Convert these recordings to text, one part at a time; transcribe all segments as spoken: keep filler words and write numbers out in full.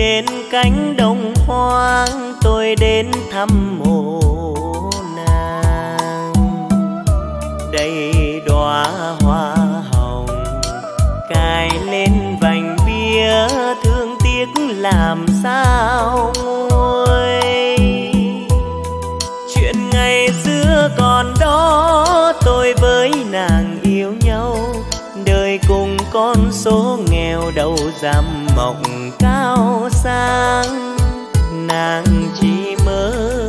Trên cánh đồng hoang tôi đến thăm mộ nàng. Đây đóa hoa hồng cài lên vành bia, thương tiếc làm sao nguôi. Chuyện ngày xưa còn đó, tôi với nàng yêu nhau, đời cùng con số nghèo đầu dằm mộng cao sang. Nàng chỉ mơ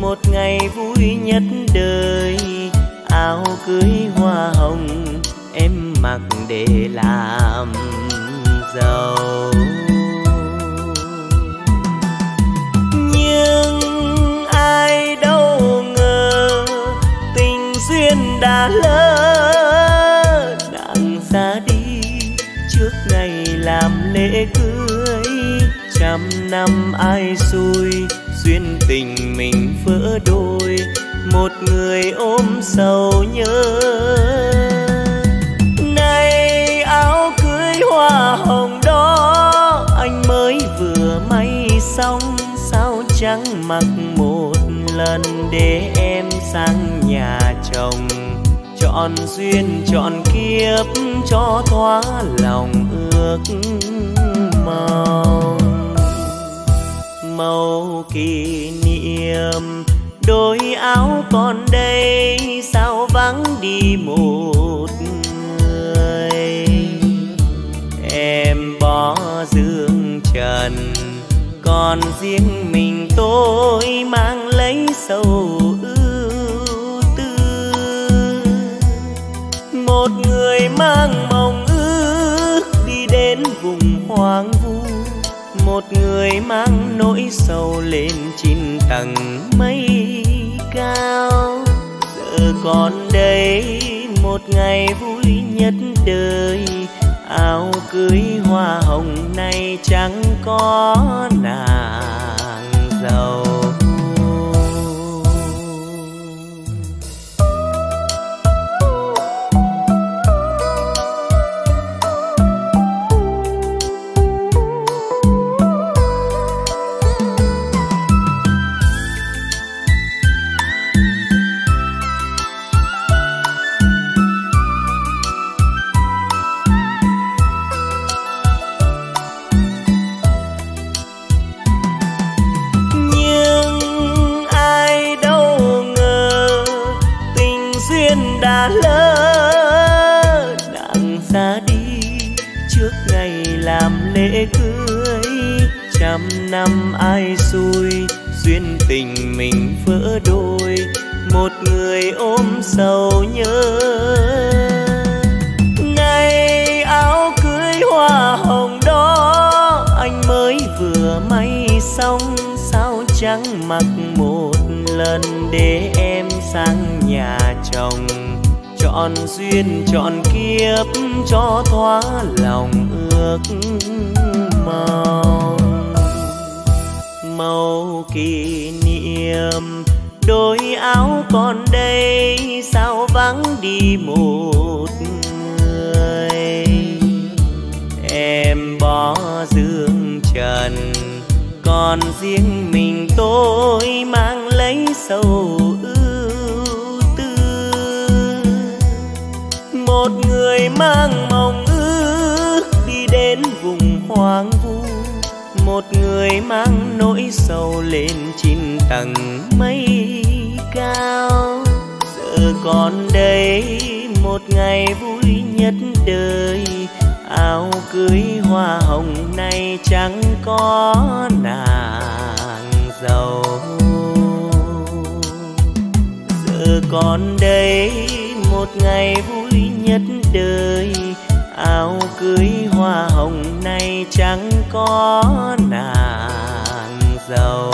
một ngày vui nhất đời, áo cưới hoa hồng em mặc để làm giàu. Nhưng ai đâu ngờ tình duyên đã lỡ, nàng ra đi trước ngày làm lễ cưới. Trăm năm ai xui, duyên tình mình vỡ đôi, một người ôm sầu nhớ. Nay áo cưới hoa hồng đó anh mới vừa may xong, sao chẳng mặc một lần để em sang nhà chồng. Chọn duyên chọn kiếp cho thỏa lòng ước mong. Màu kỷ niệm đôi áo còn đây, sao vắng đi một người. Em bỏ dương trần, còn riêng mình tôi mang lấy sầu ưu tư. Một người mang mộng ước đi đến vùng hoang vu, một người mang nỗi sầu lên chín tầng mây cao. Giờ còn đây một ngày vui nhất đời, áo cưới hoa hồng này chẳng có nàng giàu. Lễ cưới trăm năm ai xui, duyên tình mình vỡ đôi, một người ôm sầu nhớ. Nay áo cưới hoa hồng đó anh mới vừa may xong, sao chẳng mặc một lần để em sang nhà chồng. Chọn duyên chọn kiếp cho thỏa lòng ước mong. Màu kỷ niệm đôi áo còn đây, sao vắng đi một người. Em bỏ dương trần, còn riêng mình tôi mang lấy sầu ưu tư. Một người mang mộng ước đi đến vùng hoang vu, một người mang nỗi sầu lên chín tầng mây cao. Giờ còn đây một ngày vui nhất đời, áo cưới hoa hồng này chẳng có nàng giàu. Giờ còn đây một ngày vui nhất đời, áo cưới hoa hồng này chẳng có nàng giàu.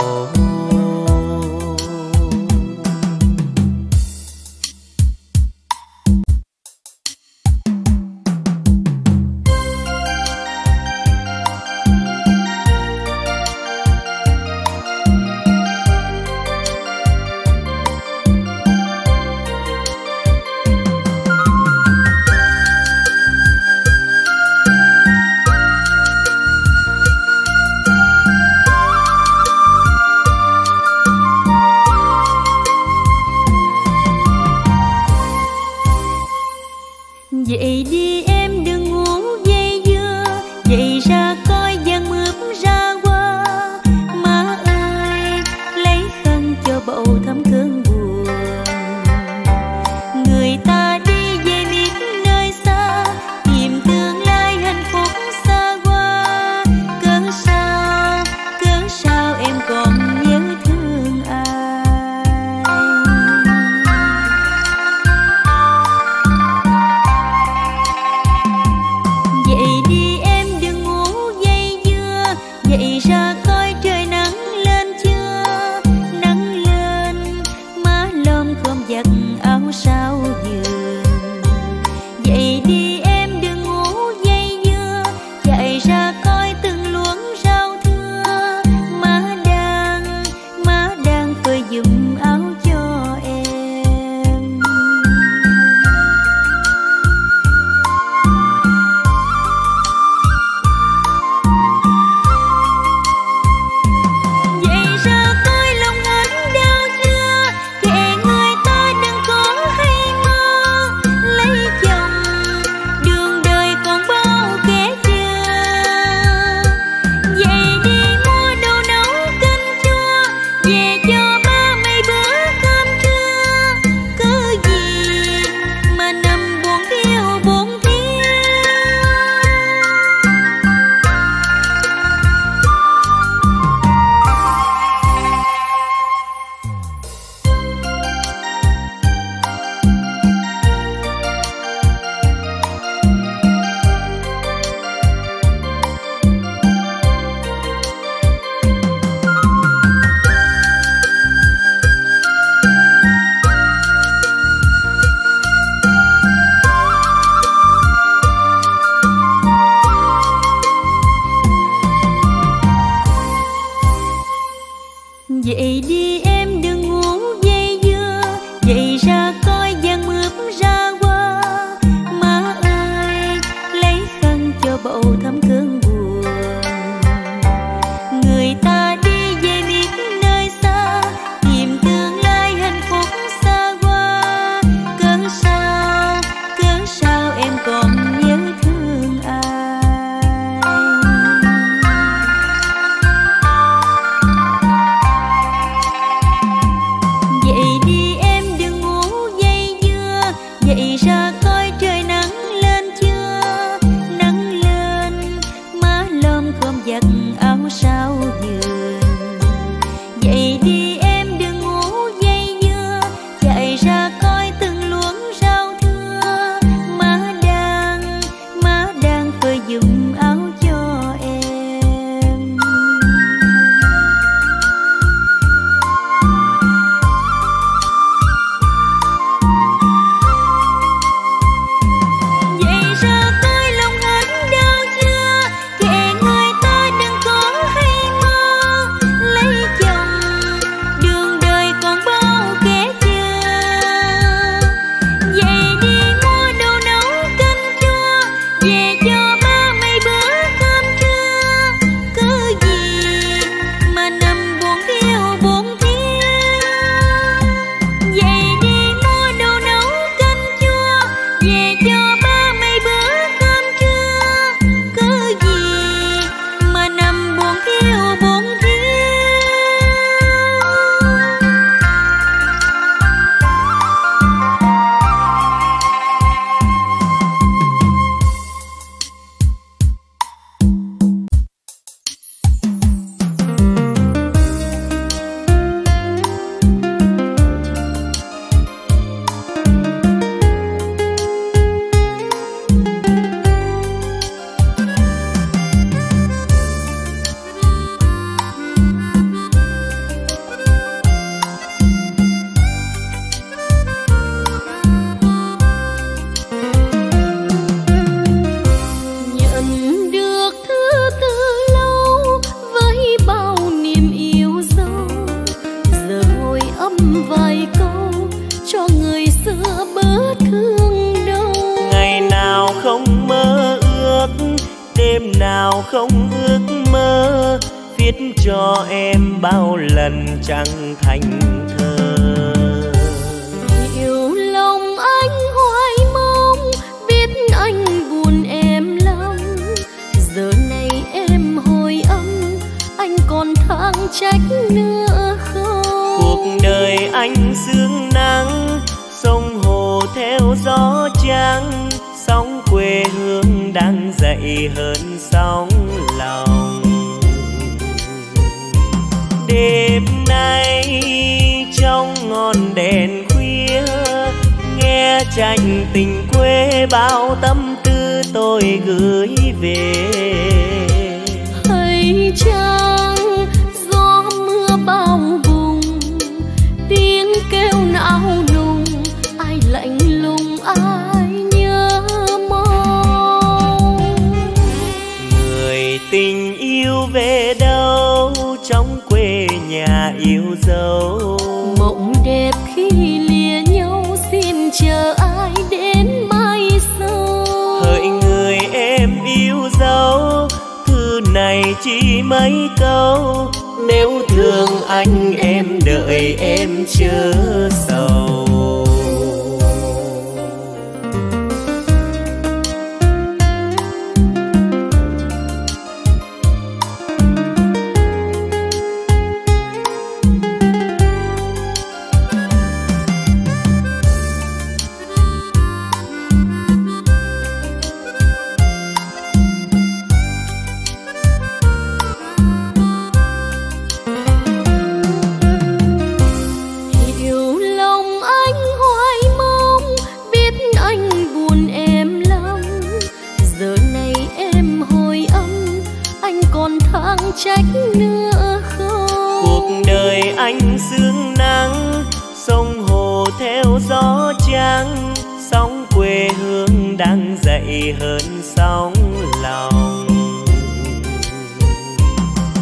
Vậy đi em đừng uống dây dưa, vậy ra coi giang mướp ra qua. Má ơi lấy khăn cho bầu thấm cơn buồn, người ta đi về miền nơi xa, tìm tương lai hạnh phúc xa qua. Cớ sao, cớ sao em còn nhớ thương ai?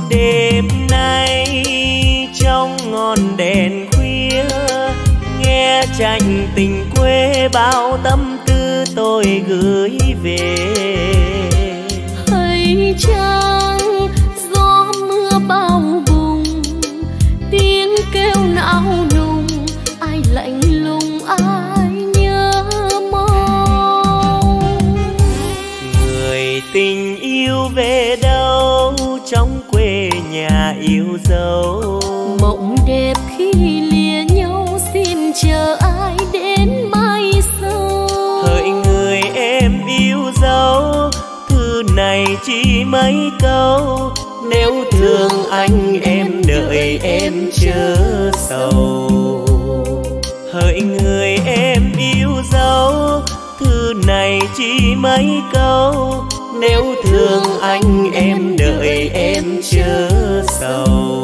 Đêm nay trong tranh tình quê bao tâm tư tôi gửi về. Hãy chăng gió mưa bao bùng, tiếng kêu não nùng, ai lạnh lùng ai nhớ mong. Người tình yêu về đâu, trong quê nhà yêu dấu, mộng đẹp khi lìa nhau xin chờ ai đến mai sau. Hỡi người em yêu dấu, thư này chỉ mấy câu, nếu thương anh em đợi em chớ sầu. Hỡi người em yêu dấu, thư này chỉ mấy câu, nếu thương anh em đợi em chớ sầu.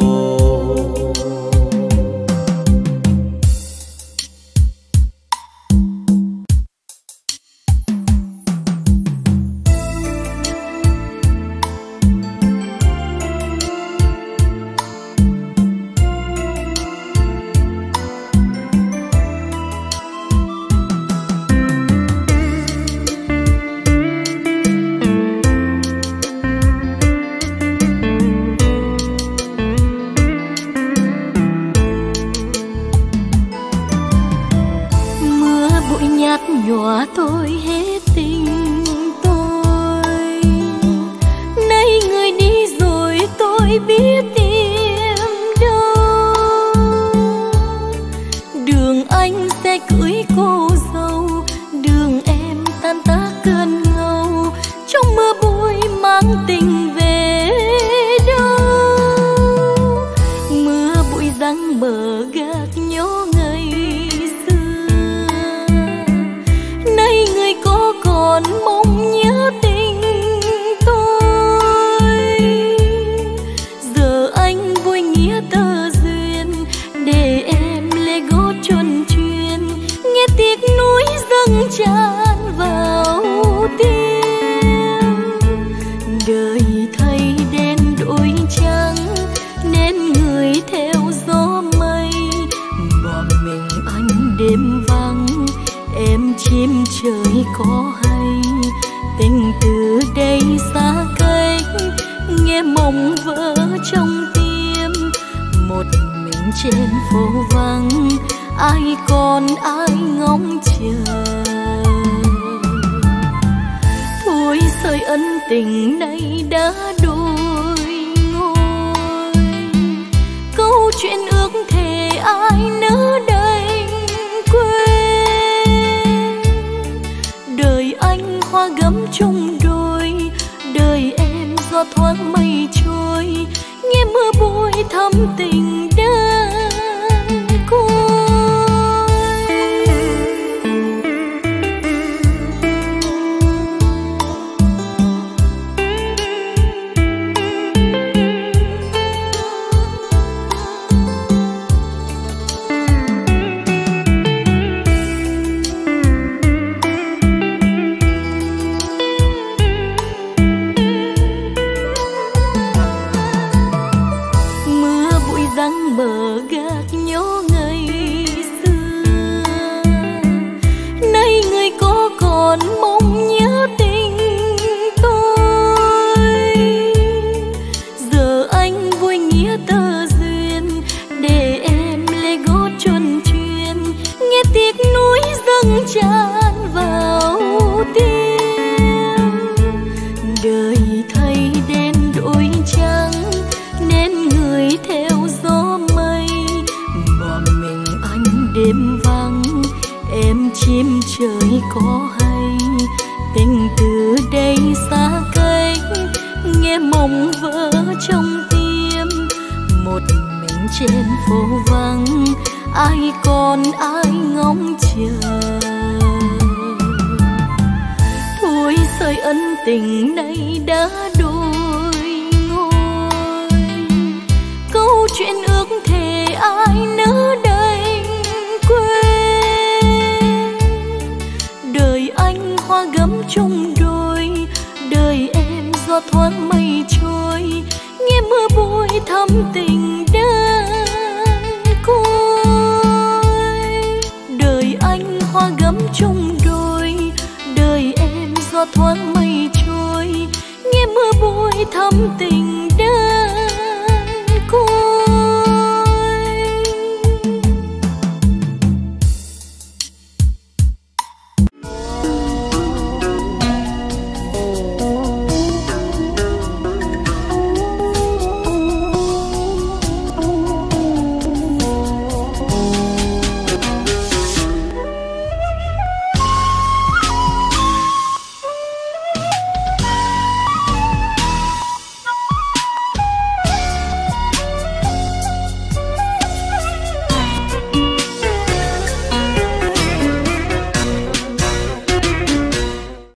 Tình này đã đủ.